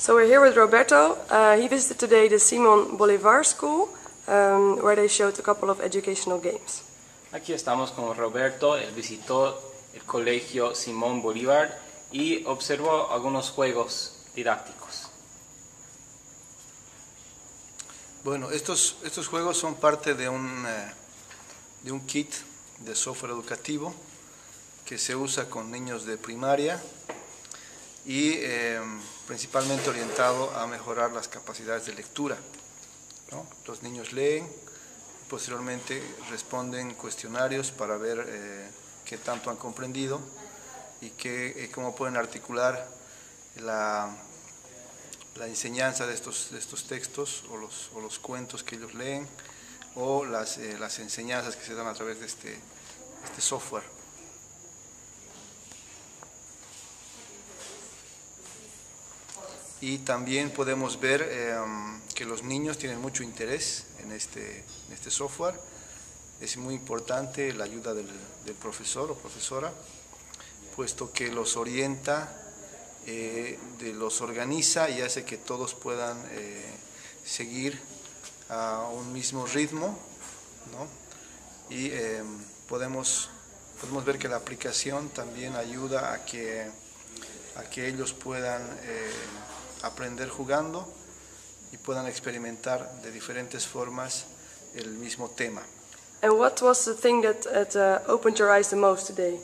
So we're here with Roberto. He visited today the Simón Bolívar school, where they showed a couple of educational games. Aquí estamos con Roberto. Él visitó el colegio Simón Bolívar y observó algunos juegos didácticos. Bueno, estos juegos son parte de un kit de software educativo que se usa con niños de primaria y principalmente orientado a mejorar las capacidades de lectura, ¿no? Los niños leen, posteriormente responden cuestionarios para ver qué tanto han comprendido y cómo pueden articular la enseñanza de estos textos o los cuentos que ellos leen, o las enseñanzas que se dan a través de este software. Y también podemos ver que los niños tienen mucho interés en este software. Es muy importante la ayuda del profesor o profesora, puesto que los orienta, los organiza y hace que todos puedan seguir a un mismo ritmo, ¿no? Y podemos ver que la aplicación también ayuda a que ellos puedan aprender jugando y puedan experimentar de diferentes formas el mismo tema. And what was the thing that opened your eyes the most today?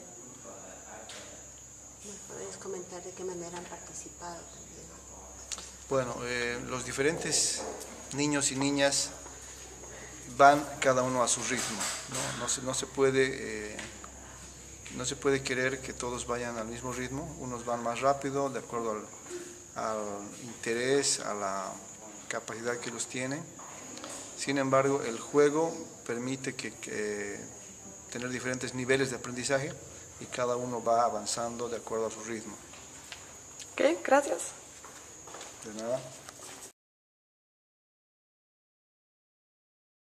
¿De qué manera han participado? Bueno, los diferentes niños y niñas van cada uno a su ritmo, ¿no? No se puede querer que todos vayan al mismo ritmo. Unos van más rápido de acuerdo al interés, a la capacidad que los tienen. Sin embargo, el juego permite que tener diferentes niveles de aprendizaje y cada uno va avanzando de acuerdo a su ritmo. Ok, gracias. De nada.